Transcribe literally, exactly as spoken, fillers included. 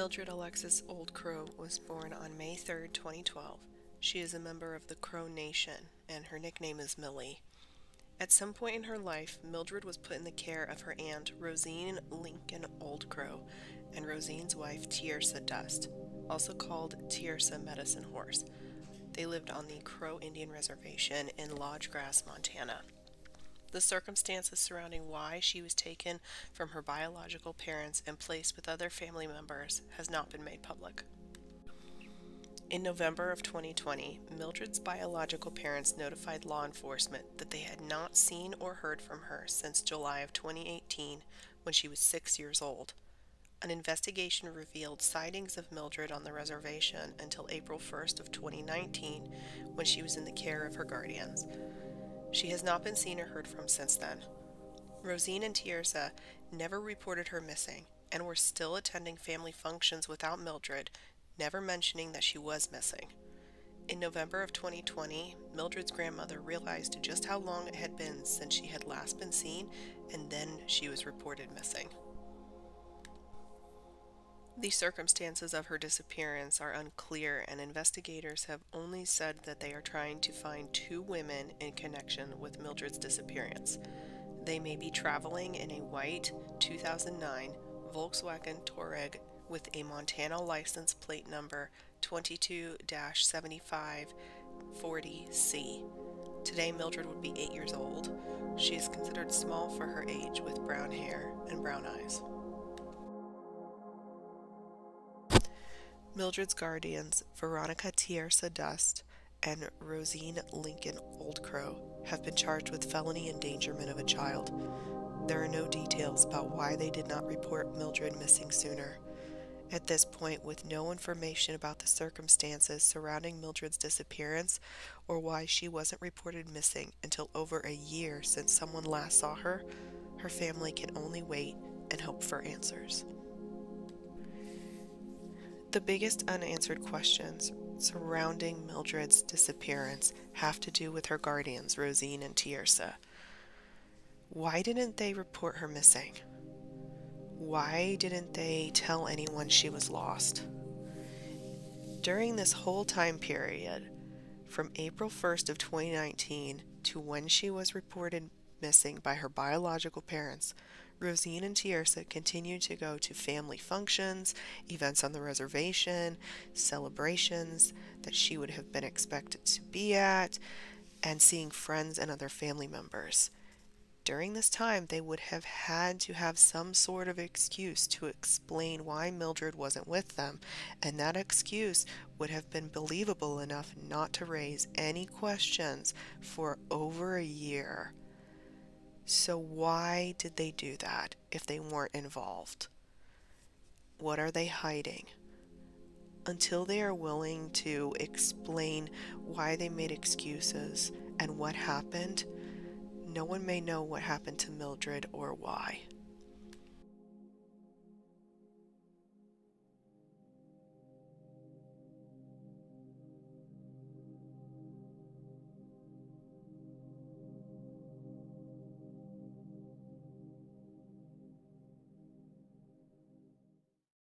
Mildred Alexis Old Crow was born on May third, twenty twelve. She is a member of the Crow Nation, and her nickname is Millie. At some point in her life, Mildred was put in the care of her aunt, Rosine Lincoln Old Crow, and Rosine's wife, Tiersa Dust, also called Tiersa Medicine Horse. They lived on the Crow Indian Reservation in Lodgegrass, Montana. The circumstances surrounding why she was taken from her biological parents and placed with other family members has not been made public. In November of twenty twenty, Mildred's biological parents notified law enforcement that they had not seen or heard from her since July of twenty eighteen, when she was six years old. An investigation revealed sightings of Mildred on the reservation until April first of twenty nineteen, when she was in the care of her guardians. She has not been seen or heard from since then. Rosine and Tiersa never reported her missing and were still attending family functions without Mildred, never mentioning that she was missing. In November of twenty twenty, Mildred's grandmother realized just how long it had been since she had last been seen, and then she was reported missing. The circumstances of her disappearance are unclear, and investigators have only said that they are trying to find two women in connection with Mildred's disappearance. They may be traveling in a white two thousand nine Volkswagen Touareg with a Montana license plate number twenty-two dash seventy-five forty C. Today, Mildred would be eight years old. She is considered small for her age, with brown hair and brown eyes. Mildred's guardians, Veronica Tiersa Dust and Rosine Lincoln Old Crow, have been charged with felony endangerment of a child. There are no details about why they did not report Mildred missing sooner. At this point, with no information about the circumstances surrounding Mildred's disappearance or why she wasn't reported missing until over a year since someone last saw her, her family can only wait and hope for answers. The biggest unanswered questions surrounding Mildred's disappearance have to do with her guardians, Rosine and Tiersa. Why didn't they report her missing? Why didn't they tell anyone she was lost? During this whole time period, from April first of twenty nineteen to when she was reported missing by her biological parents, Rosine and Tiersa continued to go to family functions, events on the reservation, celebrations that she would have been expected to be at, and seeing friends and other family members. During this time, they would have had to have some sort of excuse to explain why Mildred wasn't with them, and that excuse would have been believable enough not to raise any questions for over a year. So why did they do that if they weren't involved? What are they hiding? Until they are willing to explain why they made excuses and what happened, no one may know what happened to Mildred or why.